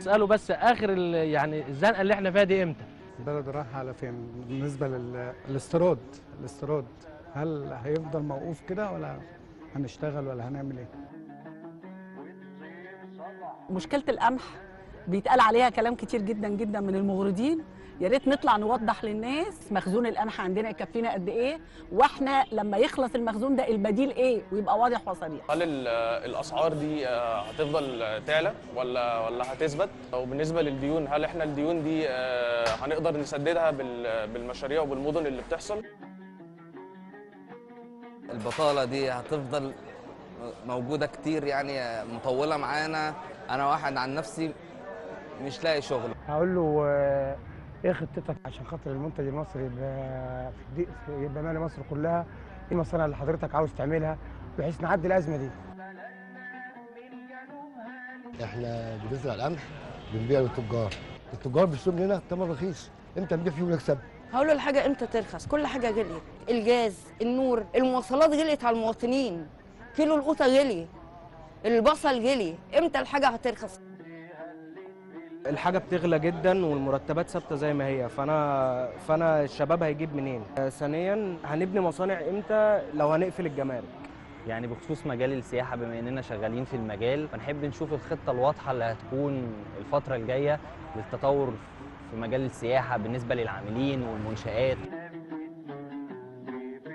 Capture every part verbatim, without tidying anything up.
اساله بس اخر يعني الزنقه اللي احنا فيها دي امتى؟ البلد رايحه على فين بالنسبه للاستيراد؟ الاستيراد هل هيفضل موقوف كده ولا هنشتغل ولا هنعمل ايه؟ مشكله القمح بيتقال عليها كلام كتير جدا جدا من الموردين، يا ريت نطلع نوضح للناس مخزون القمح عندنا يكفينا قد ايه، واحنا لما يخلص المخزون ده البديل ايه، ويبقى واضح وصريح. هل الاسعار دي هتفضل تعلى ولا ولا هتثبت؟ وبالنسبه للديون، هل احنا الديون دي هنقدر نسددها بالمشاريع وبالمدن اللي بتحصل؟ البطاله دي هتفضل موجوده كتير يعني مطوله معانا. انا واحد عن نفسي مش لاقي شغل، هقول له ايه خطتك عشان خاطر المنتج المصري يبقى في يبقى مالي مصر كلها؟ ايه المصانع اللي حضرتك عاوز تعملها بحيث نعدي الازمه دي؟ احنا بنزرع القمح بنبيع للتجار، التجار بيشتروا مننا ثمن رخيص، امتى نبيع فيه ونكسب؟ هقول له الحاجه امتى ترخص؟ كل حاجه غليت، الجاز، النور، المواصلات غليت على المواطنين، كيلو القوطه غلي، البصل غلي، امتى الحاجه هترخص؟ الحاجه بتغلى جدا والمرتبات ثابته زي ما هي، فانا فانا الشباب هيجيب منين؟ ثانيا هنبني مصانع امتى لو هنقفل الجمارك؟ يعني بخصوص مجال السياحه، بما اننا شغالين في المجال فنحب نشوف الخطه الواضحه اللي هتكون الفتره الجايه للتطور في مجال السياحه بالنسبه للعاملين والمنشآت.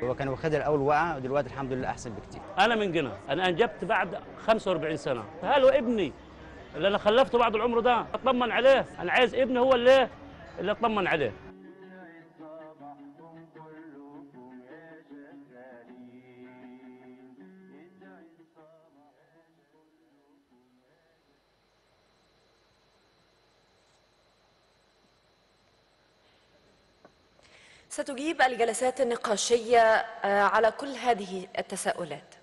هو كان واخدها الاول وقع، ودلوقتي الحمد لله احسن بكتير. انا من جنة، انا انجبت بعد خمسة وأربعين سنه، فهل ابني اللي انا خلفته بعد العمر ده اطمن عليه؟ انا عايز ابني هو اللي اللي اطمن عليه. ستجيب الجلسات النقاشية على كل هذه التساؤلات.